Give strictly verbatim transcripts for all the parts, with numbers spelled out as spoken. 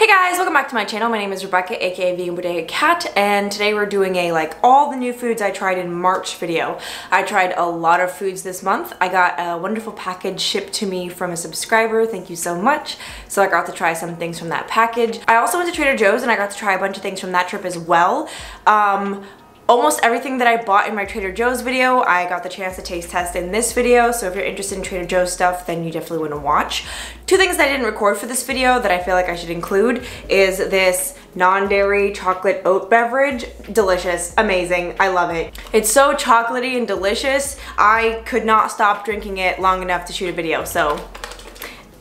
Hey guys, welcome back to my channel. My name is Rebecca, aka Vegan Bodega Cat, and today we're doing a like all the new foods I tried in March video. I tried a lot of foods this month. I got a wonderful package shipped to me from a subscriber, thank you so much. So I got to try some things from that package. I also went to Trader Joe's and I got to try a bunch of things from that trip as well. Um, Almost everything that I bought in my Trader Joe's video, I got the chance to taste test in this video, so if you're interested in Trader Joe's stuff, then you definitely want to watch. Two things that I didn't record for this video that I feel like I should include is this non-dairy chocolate oat beverage. Delicious, amazing, I love it. It's so chocolatey and delicious, I could not stop drinking it long enough to shoot a video, so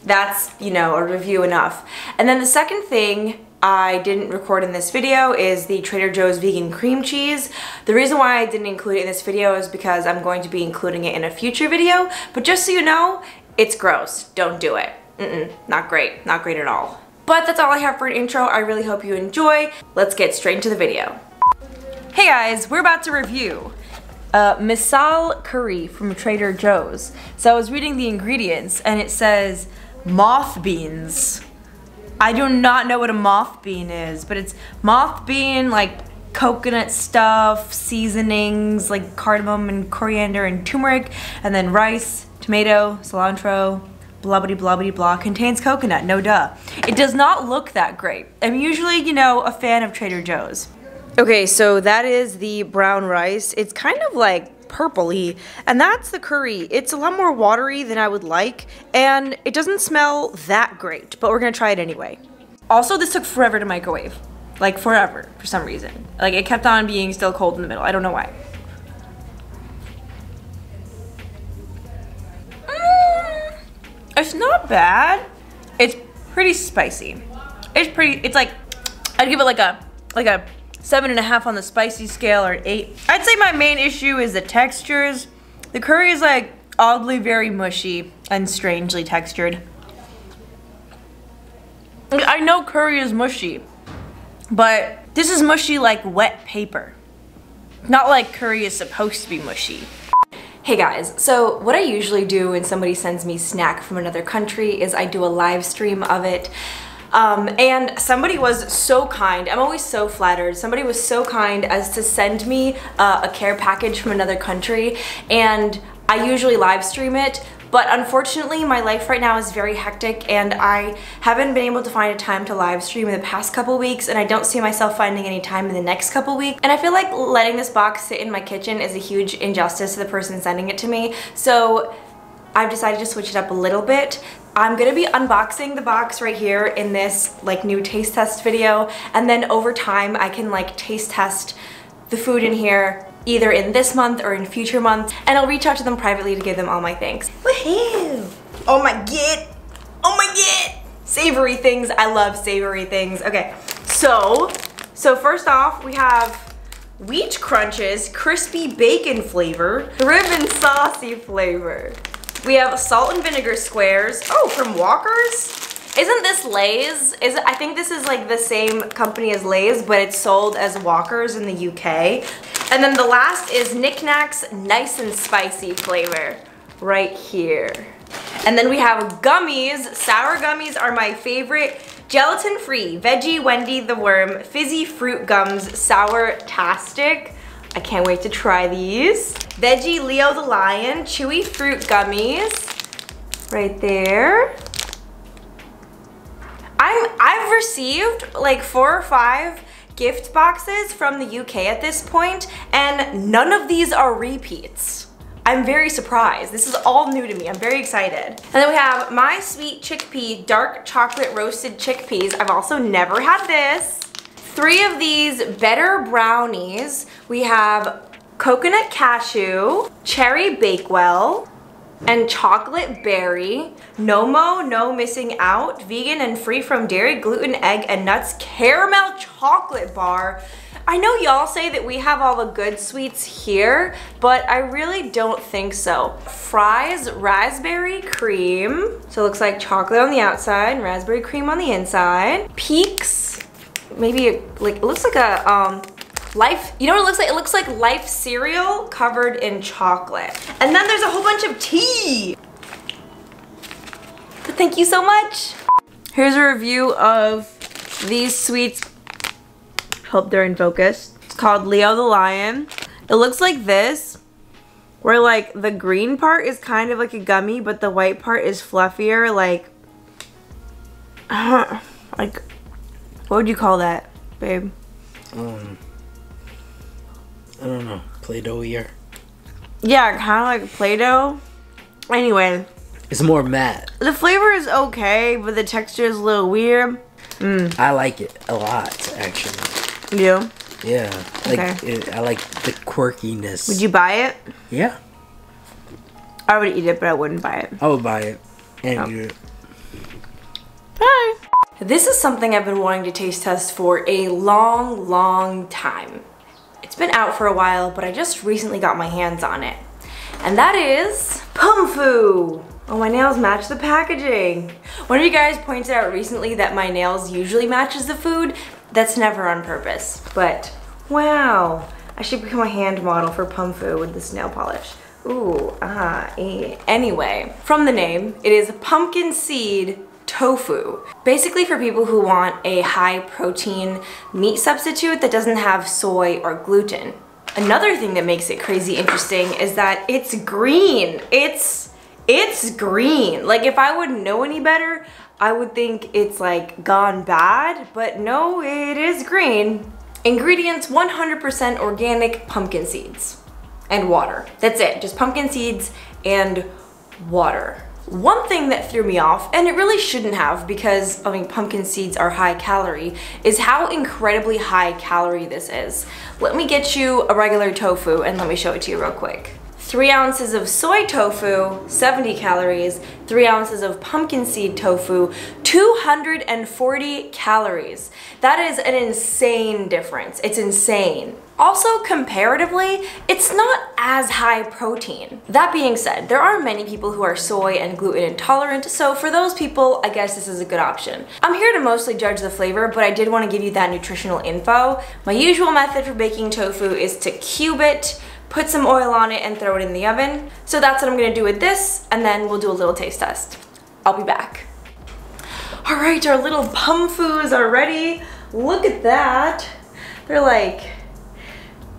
that's, you know, a review enough. And then the second thing I didn't record in this video is the Trader Joe's vegan cream cheese. The reason why I didn't include it in this video is because I'm going to be including it in a future video, but just so you know, it's gross. Don't do it. Mm-mm, not great. Not great at all. But that's all I have for an intro. I really hope you enjoy. Let's get straight into the video. Hey guys, we're about to review uh, Misal Curry from Trader Joe's. So I was reading the ingredients and it says moth beans. I do not know what a moth bean is, but it's moth bean, like coconut stuff, seasonings, like cardamom and coriander and turmeric, and then rice, tomato, cilantro, blah blah blah blah blah. Contains coconut, no duh. It does not look that great. I'm usually, you know, a fan of Trader Joe's. Okay, so that is the brown rice. It's kind of like purpley, and that's the curry. It's a lot more watery than I would like, and it doesn't smell that great, but we're gonna try it anyway. Also, this took forever to microwave. Like forever, for some reason. Like it kept on being still cold in the middle. I don't know why. Mm, it's not bad. It's pretty spicy. It's pretty, it's like, I'd give it like a, like a seven and a half on the spicy scale, or eight. I'd say my main issue is the textures. The curry is like oddly very mushy and strangely textured. I know curry is mushy, but this is mushy like wet paper. Not like curry is supposed to be mushy. Hey guys, so what I usually do when somebody sends me snack from another country is I do a live stream of it. Um, and somebody was so kind, I'm always so flattered, somebody was so kind as to send me uh, a care package from another country, and I usually live stream it, but unfortunately my life right now is very hectic and I haven't been able to find a time to live stream in the past couple weeks, and I don't see myself finding any time in the next couple weeks, and I feel like letting this box sit in my kitchen is a huge injustice to the person sending it to me, so I've decided to switch it up a little bit. I'm gonna be unboxing the box right here in this like new taste test video, and then over time I can like taste test the food in here either in this month or in future months, and I'll reach out to them privately to give them all my thanks. Woohoo! Oh my god! Oh my god! Savory things, I love savory things. Okay, so, so first off we have Wheat Crunches crispy bacon flavor, ribbon saucy flavor. We have salt and vinegar squares. Oh, from Walker's? Isn't this Lay's? Is it, I think this is like the same company as Lay's, but it's sold as Walker's in the U K. And then the last is Knick Knack's nice and spicy flavor right here. And then we have gummies. Sour gummies are my favorite. Gelatin-free, Veggie Wendy the Worm, Fizzy Fruit Gums, Sour-tastic. I can't wait to try these. Veggie Leo the Lion Chewy Fruit Gummies, right there. I'm, I've received like four or five gift boxes from the U K at this point, and none of these are repeats. I'm very surprised. This is all new to me. I'm very excited. And then we have My Sweet Chickpea Dark Chocolate Roasted Chickpeas. I've also never had this. Three of these Better Brownies. We have Coconut Cashew, Cherry Bakewell, and Chocolate Berry. NoMo, No Missing Out, Vegan and Free from Dairy, Gluten, Egg, and Nuts Caramel Chocolate Bar. I know y'all say that we have all the good sweets here, but I really don't think so. Fries Raspberry Cream. So it looks like chocolate on the outside, raspberry cream on the inside. Peaks. Maybe it, like, it looks like a um, life, you know what it looks like? It looks like Life cereal covered in chocolate. And then there's a whole bunch of tea. But thank you so much. Here's a review of these sweets, hope they're in focus. It's called Leo the Lion. It looks like this, where like the green part is kind of like a gummy, but the white part is fluffier, like, uh, like, what would you call that, babe? Um, I don't know, Play-Doh-ier. Yeah, kind of like Play-Doh. Anyway. It's more matte. The flavor is okay, but the texture is a little weird. Mm. I like it a lot, actually. You? Yeah. Like, okay. It, I like the quirkiness. Would you buy it? Yeah. I would eat it, but I wouldn't buy it. I would buy it and oh. eat it. Bye. This is something I've been wanting to taste test for a long, long time. It's been out for a while, but I just recently got my hands on it. And that is Pumfu. Oh, my nails match the packaging. One of you guys pointed out recently that my nails usually matches the food. That's never on purpose, but wow. I should become a hand model for Pumfu with this nail polish. Ooh, ah, eh. Anyway, from the name, it is pumpkin seed tofu. Basically for people who want a high protein meat substitute that doesn't have soy or gluten. Another thing that makes it crazy interesting is that it's green. It's, it's green. Like, if I wouldn't know any better, I would think it's like gone bad, but no, it is green. Ingredients, one hundred percent organic pumpkin seeds and water. That's it, just pumpkin seeds and water. One thing that threw me off, and it really shouldn't have because, I mean, pumpkin seeds are high calorie, is how incredibly high calorie this is. Let me get you a regular tofu and let me show it to you real quick. Three ounces of soy tofu, seventy calories, three ounces of pumpkin seed tofu, two hundred forty calories. That is an insane difference. It's insane. Also, comparatively, it's not as high protein. That being said, there are many people who are soy and gluten intolerant, so for those people, I guess this is a good option. I'm here to mostly judge the flavor, but I did want to give you that nutritional info. My usual method for baking tofu is to cube it, put some oil on it, and throw it in the oven. So that's what I'm gonna do with this, and then we'll do a little taste test. I'll be back. All right, our little Pumfus are ready. Look at that. They're like,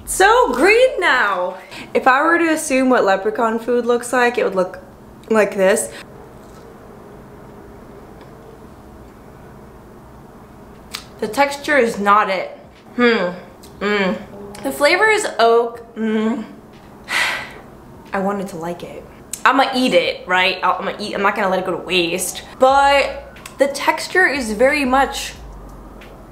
so green now. If I were to assume what leprechaun food looks like, it would look like this. The texture is not it. Hmm. Mmm. The flavor is oak. Mmm. I wanted to like it. I'ma eat it, right? I'm gonna eat. I'm not gonna let it go to waste. But the texture is very much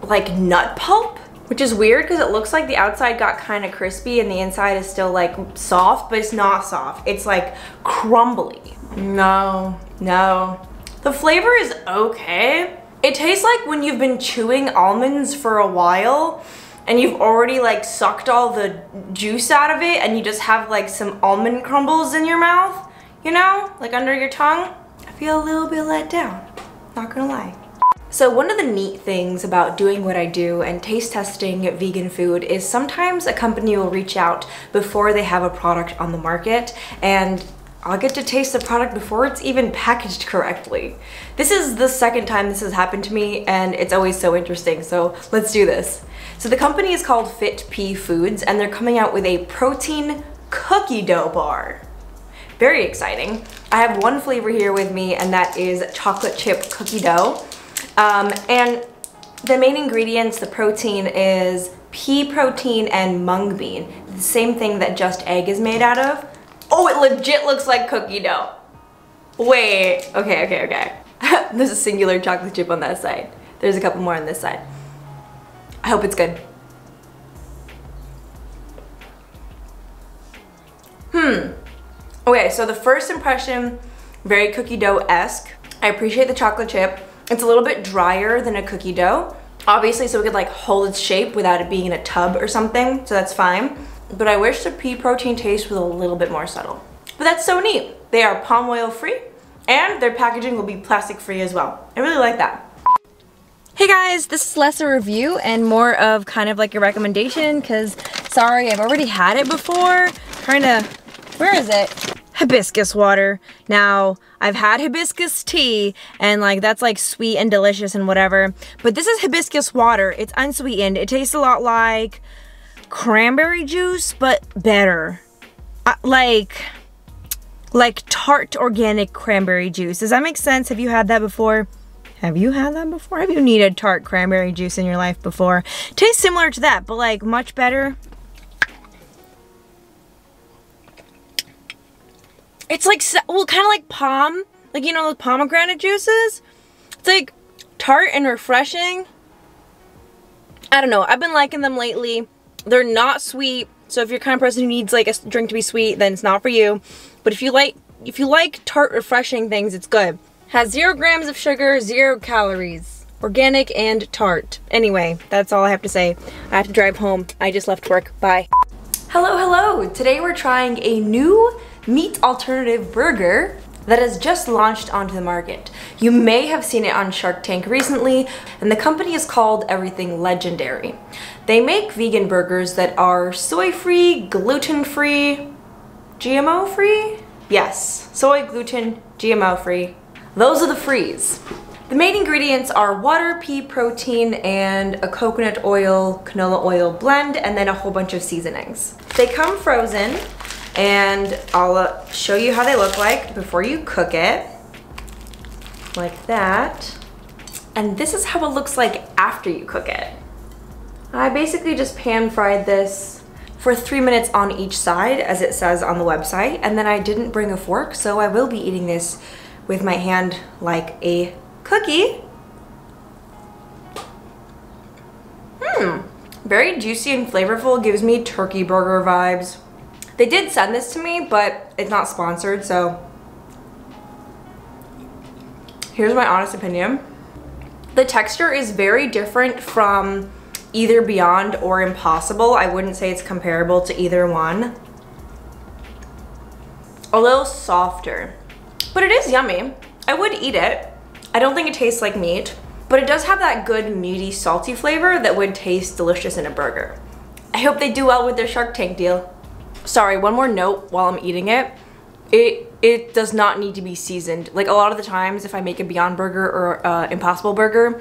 like nut pulp. Which is weird because it looks like the outside got kind of crispy and the inside is still like soft, but it's not soft. It's like crumbly. No, no. The flavor is okay. It tastes like when you've been chewing almonds for a while and you've already like sucked all the juice out of it and you just have like some almond crumbles in your mouth, you know, like under your tongue. I feel a little bit let down, not gonna lie. So one of the neat things about doing what I do and taste testing vegan food is sometimes a company will reach out before they have a product on the market, and I'll get to taste the product before it's even packaged correctly. This is the second time this has happened to me, and it's always so interesting, so let's do this. So the company is called Fit Pea Foods, and they're coming out with a protein cookie dough bar. Very exciting. I have one flavor here with me, and that is chocolate chip cookie dough. Um, and the main ingredients, the protein, is pea protein and mung bean. The same thing that Just Egg is made out of. Oh, it legit looks like cookie dough. Wait, okay, okay, okay. There's a singular chocolate chip on that side. There's a couple more on this side. I hope it's good. Hmm. Okay, so the first impression, very cookie dough-esque. I appreciate the chocolate chip. It's a little bit drier than a cookie dough, obviously, so it could like hold its shape without it being in a tub or something, so that's fine. But I wish the pea protein taste was a little bit more subtle. But that's so neat. They are palm oil free, and their packaging will be plastic free as well. I really like that. Hey guys, this is less a review and more of kind of like a recommendation, because sorry, I've already had it before. Kind of, where is it? hibiscus water. Now, I've had hibiscus tea, and like that's like sweet and delicious and whatever, but this is hibiscus water. It's unsweetened. It tastes a lot like cranberry juice, but better. Uh, like, like tart organic cranberry juice. Does that make sense? Have you had that before? Have you had that before? Have you needed tart cranberry juice in your life before? Tastes similar to that, but like much better. It's like, well, kind of like palm, like, you know, the pomegranate juices. It's like tart and refreshing. I don't know. I've been liking them lately. They're not sweet. So if you're the kind of person who needs like a drink to be sweet, then it's not for you. But if you like, if you like tart refreshing things, it's good. Has zero grams of sugar, zero calories, organic and tart. Anyway, that's all I have to say. I have to drive home. I just left work. Bye. Hello, hello. Today we're trying a new meat alternative burger that has just launched onto the market. You may have seen it on Shark Tank recently, and the company is called Everything Legendary. They make vegan burgers that are soy-free, gluten-free, G M O-free? Yes, soy, gluten, G M O-free. Those are the frees. The main ingredients are water, pea protein, and a coconut oil, canola oil blend, and then a whole bunch of seasonings. They come frozen, and I'll show you how they look like before you cook it. Like that. And this is how it looks like after you cook it. I basically just pan fried this for three minutes on each side, as it says on the website, and then I didn't bring a fork, so I will be eating this with my hand like a cookie. Hmm, very juicy and flavorful, gives me turkey burger vibes. They did send this to me, but it's not sponsored, so here's my honest opinion. The texture is very different from either Beyond or Impossible. I wouldn't say it's comparable to either one. A little softer. But it is yummy. I would eat it. I don't think it tastes like meat, but it does have that good meaty, salty flavor that would taste delicious in a burger. I hope they do well with their Shark Tank deal. Sorry, one more note while I'm eating it. It it does not need to be seasoned. Like a lot of the times if I make a Beyond Burger or uh, Impossible Burger,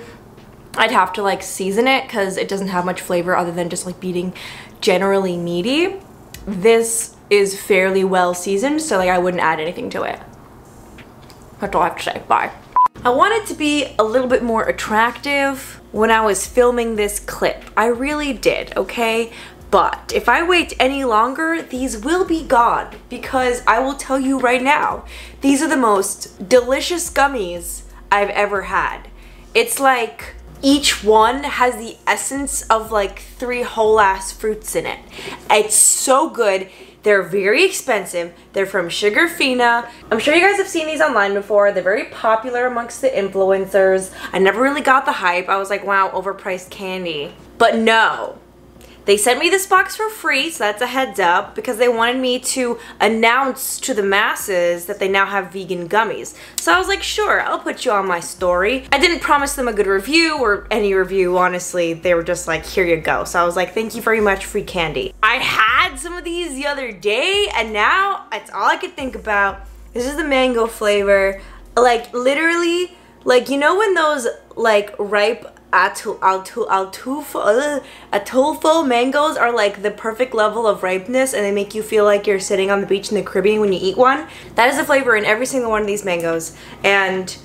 I'd have to like season it because it doesn't have much flavor other than just like being generally meaty. This is fairly well seasoned, so like I wouldn't add anything to it. That's all I have to say. Bye. I wanted to be a little bit more attractive when I was filming this clip. I really did, okay? But if I wait any longer, these will be gone because I will tell you right now, these are the most delicious gummies I've ever had. It's like each one has the essence of like three whole ass fruits in it. It's so good. They're very expensive. They're from Sugarfina. I'm sure you guys have seen these online before. They're very popular amongst the influencers. I never really got the hype. I was like, wow, overpriced candy. But no. They sent me this box for free, so that's a heads up, because they wanted me to announce to the masses that they now have vegan gummies. So I was like, sure, I'll put you on my story. I didn't promise them a good review or any review, honestly. They were just like, here you go. So I was like, thank you very much, free candy. I had some of these the other day, and now that's all I could think about. This is the mango flavor. Like, literally, like, you know when those, like, ripe Atu, atu, atufo, uh, atufo mangoes are like the perfect level of ripeness and they make you feel like you're sitting on the beach in the Caribbean when you eat one. That is the flavor in every single one of these mangoes, and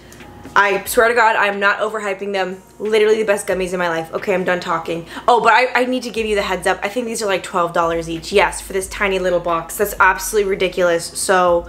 I swear to God, I'm not overhyping them. Literally the best gummies in my life. Okay, I'm done talking. Oh, but I, I need to give you the heads up. I think these are like twelve dollars each. Yes, for this tiny little box. That's absolutely ridiculous. So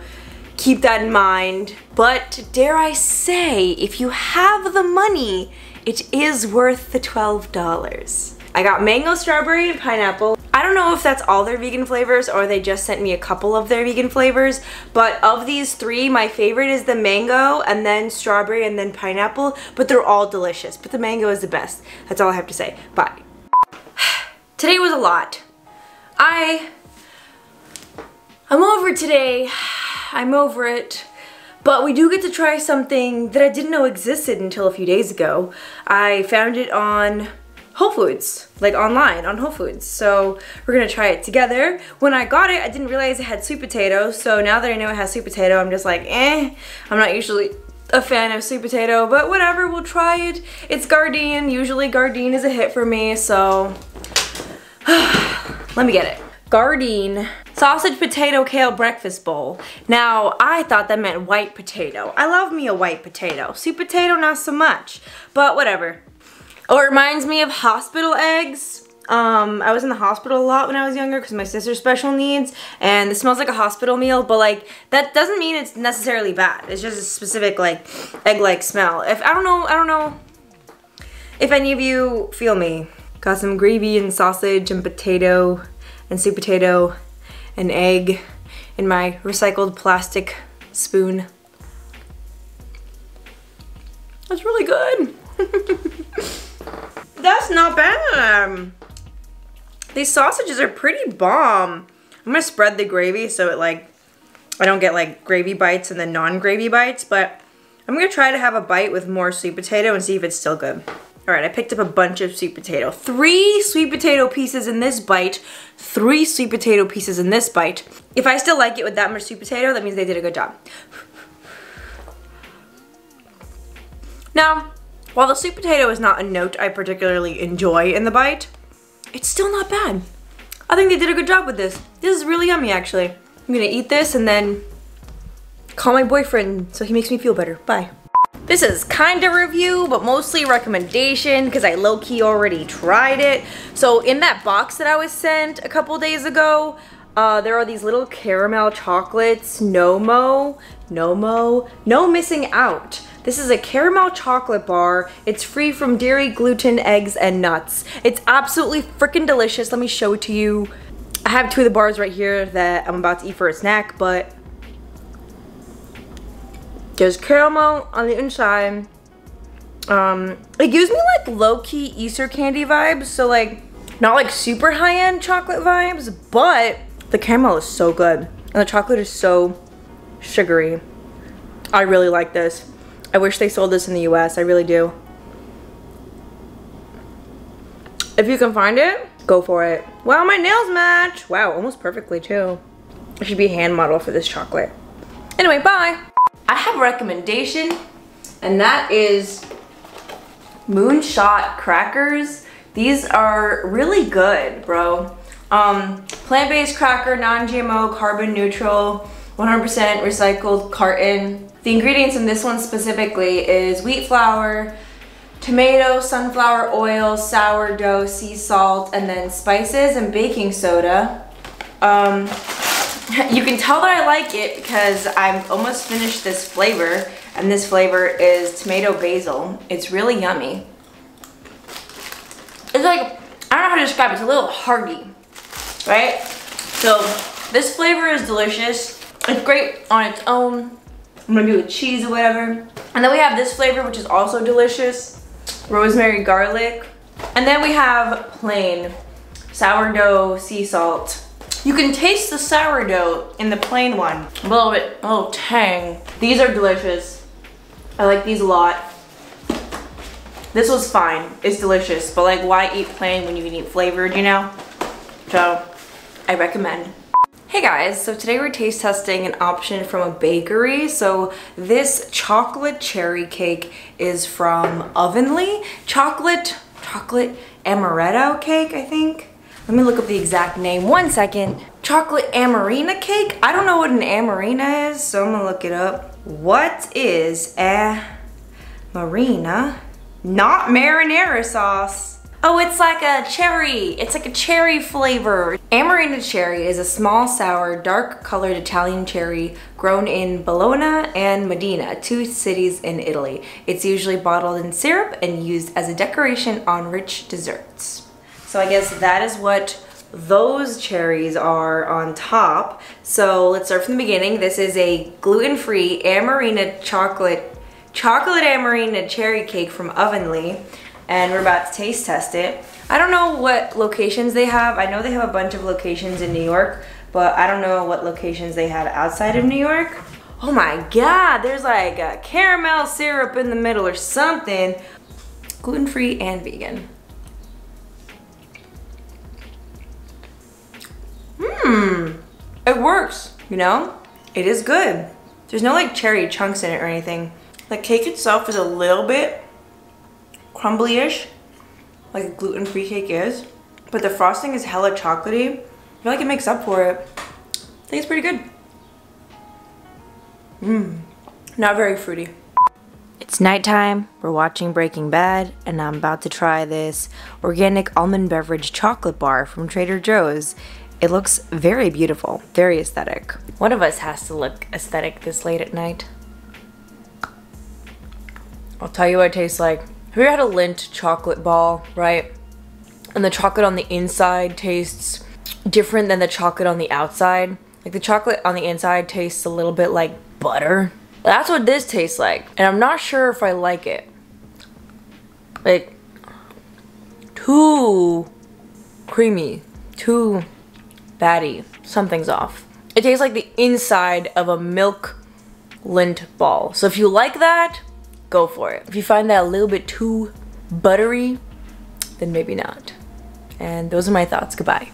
keep that in mind. But dare I say, if you have the money, it is worth the twelve dollars. I got mango, strawberry, and pineapple. I don't know if that's all their vegan flavors or they just sent me a couple of their vegan flavors, but of these three, my favorite is the mango, and then strawberry, and then pineapple, but they're all delicious. But the mango is the best. That's all I have to say. Bye. Today was a lot. I, I'm over today. I'm over it. But we do get to try something that I didn't know existed until a few days ago. I found it on Whole Foods, like online on Whole Foods. So we're gonna try it together. When I got it, I didn't realize it had sweet potato. So now that I know it has sweet potato, I'm just like, eh. I'm not usually a fan of sweet potato, but whatever, we'll try it. It's Gardein. Usually Gardein is a hit for me, so let me get it. Gardein Sausage Potato Kale Breakfast Bowl. Now, I thought that meant white potato. I love me a white potato. Sweet potato, not so much, but whatever. Oh, it reminds me of hospital eggs. Um, I was in the hospital a lot when I was younger because my sister's special needs, and it smells like a hospital meal, but like, that doesn't mean it's necessarily bad. It's just a specific like, egg-like smell. If, I don't know, I don't know if any of you feel me. Got some gravy and sausage and potato and sweet potato and egg in my recycled plastic spoon. That's really good. That's not bad. These sausages are pretty bomb. I'm gonna spread the gravy so it like, I don't get like gravy bites and then non-gravy bites, but I'm gonna try to have a bite with more sweet potato and see if it's still good. All right, I picked up a bunch of sweet potato. Three sweet potato pieces in this bite. Three sweet potato pieces in this bite. If I still like it with that much sweet potato, that means they did a good job. Now, while the sweet potato is not a note I particularly enjoy in the bite, it's still not bad. I think they did a good job with this. This is really yummy, actually. I'm gonna eat this and then call my boyfriend so he makes me feel better. Bye. This is kind of review, but mostly recommendation because I low-key already tried it. So in that box that I was sent a couple days ago, uh, there are these little caramel chocolates, NoMo, NoMo, no missing out. This is a caramel chocolate bar. It's free from dairy, gluten, eggs, and nuts. It's absolutely freaking delicious. Let me show it to you. I have two of the bars right here that I'm about to eat for a snack, but there's caramel on the inside. Um, it gives me like low-key Easter candy vibes, so like not like super high-end chocolate vibes, but the caramel is so good and the chocolate is so sugary. I really like this. I wish they sold this in the U S, I really do. If you can find it, go for it. Wow, my nails match. Wow, almost perfectly too. I should be a hand model for this chocolate. Anyway, bye. I have a recommendation, and that is Moonshot Crackers. These are really good, bro. Um, plant-based cracker, non-G M O, carbon neutral, one hundred percent recycled carton. The ingredients in this one specifically is wheat flour, tomato, sunflower oil, sourdough, sea salt, and then spices and baking soda. Um, You can tell that I like it because I've almost finished this flavor, and this flavor is tomato basil. It's really yummy. It's like, I don't know how to describe it, it's a little hearty, right? So this flavor is delicious. It's great on its own. I'm gonna do it with cheese or whatever. And then we have this flavor, which is also delicious. Rosemary garlic. And then we have plain sourdough sea salt. You can taste the sourdough in the plain one. A little bit, a little tang. These are delicious. I like these a lot. This was fine. It's delicious, but like, why eat plain when you can eat flavored, you know? So, I recommend. Hey guys, so today we're taste testing an option from a bakery. So this chocolate cherry cake is from Ovenly. Chocolate, chocolate amaretto cake, I think. Let me look up the exact name, one second. Chocolate Amarena cake? I don't know what an Amarena is, so I'm gonna look it up. What is Amarena? Not marinara sauce. Oh, it's like a cherry. It's like a cherry flavor. Amarena cherry is a small, sour, dark-colored Italian cherry grown in Bologna and Modena, two cities in Italy. It's usually bottled in syrup and used as a decoration on rich desserts. So I guess that is what those cherries are on top. So let's start from the beginning. This is a gluten-free Amarena chocolate, chocolate Amarena cherry cake from Ovenly. And we're about to taste test it. I don't know what locations they have. I know they have a bunch of locations in New York, but I don't know what locations they have outside of New York. Oh my God, there's like a caramel syrup in the middle or something. Gluten-free and vegan. Mmm, it works, you know? It is good. There's no like cherry chunks in it or anything. The cake itself is a little bit crumbly-ish, like a gluten-free cake is, but the frosting is hella chocolatey. I feel like it makes up for it. I think it's pretty good. Mmm, not very fruity. It's nighttime, we're watching Breaking Bad, and I'm about to try this organic almond beverage chocolate bar from Trader Joe's. It looks very beautiful, very aesthetic. One of us has to look aesthetic this late at night. I'll tell you what it tastes like. Have you ever had a Lindt chocolate ball, right? And the chocolate on the inside tastes different than the chocolate on the outside. Like the chocolate on the inside tastes a little bit like butter. That's what this tastes like, and I'm not sure if I like it. Like, too creamy, too fatty. Something's off. It tastes like the inside of a milk Lindt ball. So if you like that, go for it. If you find that a little bit too buttery, then maybe not. And those are my thoughts. Goodbye.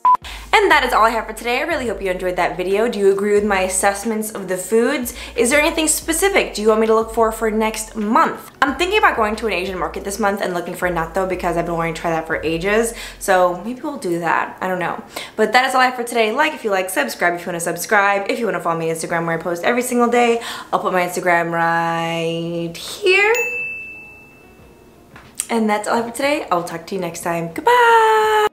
And that is all I have for today. I really hope you enjoyed that video. Do you agree with my assessments of the foods? Is there anything specific do you want me to look for for next month? I'm thinking about going to an Asian market this month and looking for natto because I've been wanting to try that for ages. So maybe we'll do that. I don't know. But that is all I have for today. Like if you like, subscribe if you want to subscribe. If you want to follow me on Instagram where I post every single day, I'll put my Instagram right here. And that's all I have for today. I will talk to you next time. Goodbye!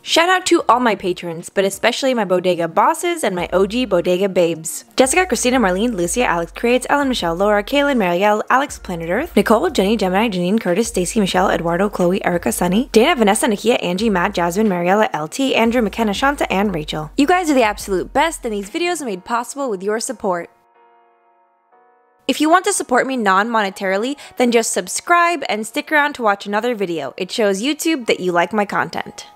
Shout out to all my patrons, but especially my bodega bosses and my O G bodega babes. Jessica, Christina, Marlene, Lucia, Alex Creates, Ellen, Michelle, Laura, Kaylin, Marielle, Alex, Planet Earth, Nicole, Jenny, Gemini, Janine, Curtis, Stacy, Michelle, Eduardo, Chloe, Erica, Sunny, Dana, Vanessa, Nakia, Angie, Matt, Jasmine, Mariella, L T, Andrew, McKenna, Shanta, and Rachel. You guys are the absolute best, and these videos are made possible with your support. If you want to support me non-monetarily, then just subscribe and stick around to watch another video. It shows YouTube that you like my content.